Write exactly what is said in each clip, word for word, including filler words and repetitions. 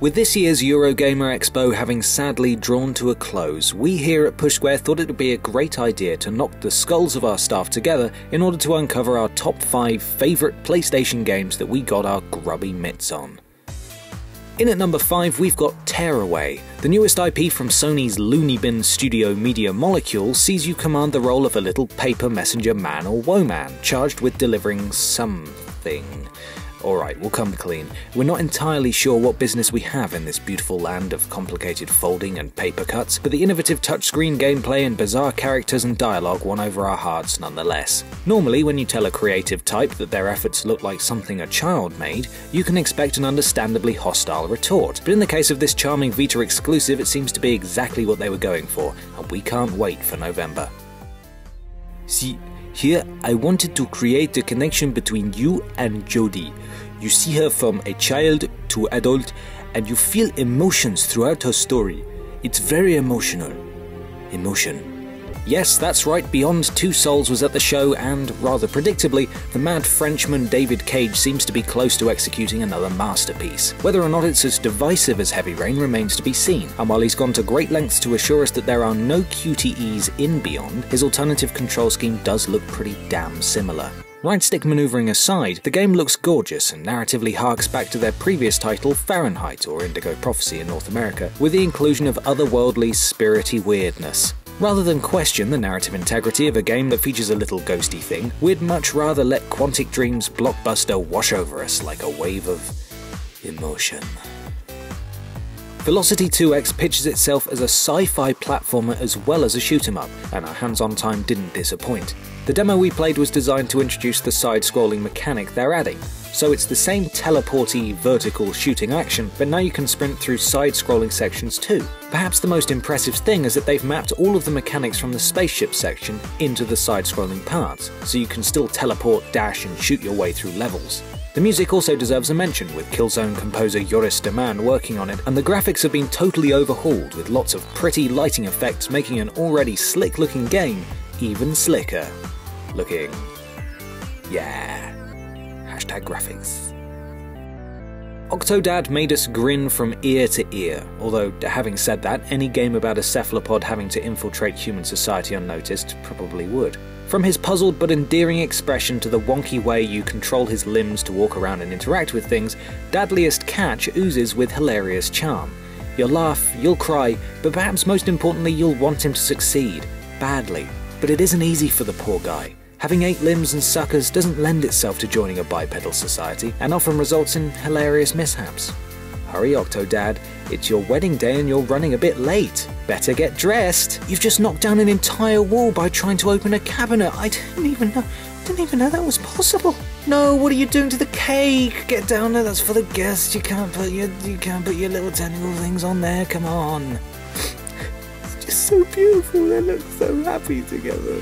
With this year's Eurogamer Expo having sadly drawn to a close, we here at Push Square thought it would be a great idea to knock the skulls of our staff together in order to uncover our top five favourite PlayStation games that we got our grubby mitts on. In at number five we've got Tearaway. The newest I P from Sony's loony bin studio Media Molecule sees you command the role of a little paper messenger man or woman, charged with delivering something. Alright, we'll come clean. We're not entirely sure what business we have in this beautiful land of complicated folding and paper cuts, but the innovative touchscreen gameplay and bizarre characters and dialogue won over our hearts nonetheless. Normally, when you tell a creative type that their efforts look like something a child made, you can expect an understandably hostile retort, but in the case of this charming Vita exclusive, it seems to be exactly what they were going for, and we can't wait for November. See, here I wanted to create a connection between you and Jodie. You see her from a child to adult, and you feel emotions throughout her story. It's very emotional. Emotion. Yes, that's right, Beyond Two Souls was at the show, and, rather predictably, the mad Frenchman David Cage seems to be close to executing another masterpiece. Whether or not it's as divisive as Heavy Rain remains to be seen, and while he's gone to great lengths to assure us that there are no Q T Es in Beyond, his alternative control scheme does look pretty damn similar. Right stick manoeuvring aside, the game looks gorgeous and narratively harks back to their previous title Fahrenheit, or Indigo Prophecy in North America, with the inclusion of otherworldly, spirity weirdness. Rather than question the narrative integrity of a game that features a little ghosty thing, we'd much rather let Quantic Dream's blockbuster wash over us like a wave of emotion. Velocity two X pitches itself as a sci-fi platformer as well as a shoot-em-up, and our hands-on time didn't disappoint. The demo we played was designed to introduce the side-scrolling mechanic they're adding, so it's the same teleporty, vertical shooting action, but now you can sprint through side-scrolling sections too. Perhaps the most impressive thing is that they've mapped all of the mechanics from the spaceship section into the side-scrolling parts, so you can still teleport, dash, and shoot your way through levels. The music also deserves a mention, with Killzone composer Joris Deman working on it, and the graphics have been totally overhauled, with lots of pretty lighting effects making an already slick-looking game even slicker. Looking. Yeah. Hashtag graphics. Octodad made us grin from ear to ear, although, having said that, any game about a cephalopod having to infiltrate human society unnoticed probably would. From his puzzled but endearing expression to the wonky way you control his limbs to walk around and interact with things, Dadliest Catch oozes with hilarious charm. You'll laugh, you'll cry, but perhaps most importantly you'll want him to succeed. Badly. But it isn't easy for the poor guy. Having eight limbs and suckers doesn't lend itself to joining a bipedal society, and often results in hilarious mishaps. Hurry, Octodad, it's your wedding day and you're running a bit late. Better get dressed. You've just knocked down an entire wall by trying to open a cabinet. I didn't even know, didn't even know that was possible. No, what are you doing to the cake? Get down there, that's for the guests. You can't put your, you can't put your little tentacle things on there, come on. It's just so beautiful, they look so happy together.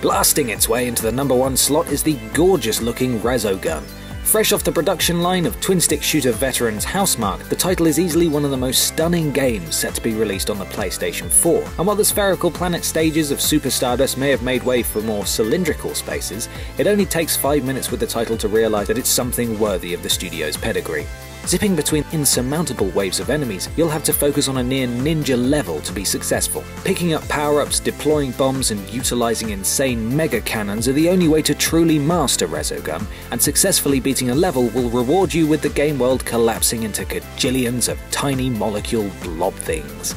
Blasting its way into the number one slot is the gorgeous-looking Resogun. Fresh off the production line of twin-stick shooter veterans Housemarque, the title is easily one of the most stunning games set to be released on the PlayStation four, and while the spherical planet stages of Super Stardust may have made way for more cylindrical spaces, it only takes five minutes with the title to realise that it's something worthy of the studio's pedigree. Zipping between insurmountable waves of enemies, you'll have to focus on a near-ninja level to be successful. Picking up power-ups, deploying bombs, and utilising insane mega-cannons are the only way to truly master Resogun, and successfully beating a level will reward you with the game world collapsing into gajillions of tiny molecule blob things.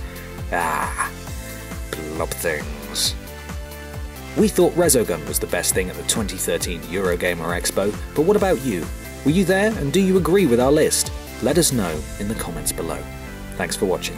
Ah, blob things. We thought Resogun was the best thing at the twenty thirteen Eurogamer Expo, but what about you? Were you there, and do you agree with our list? Let us know in the comments below. Thanks for watching.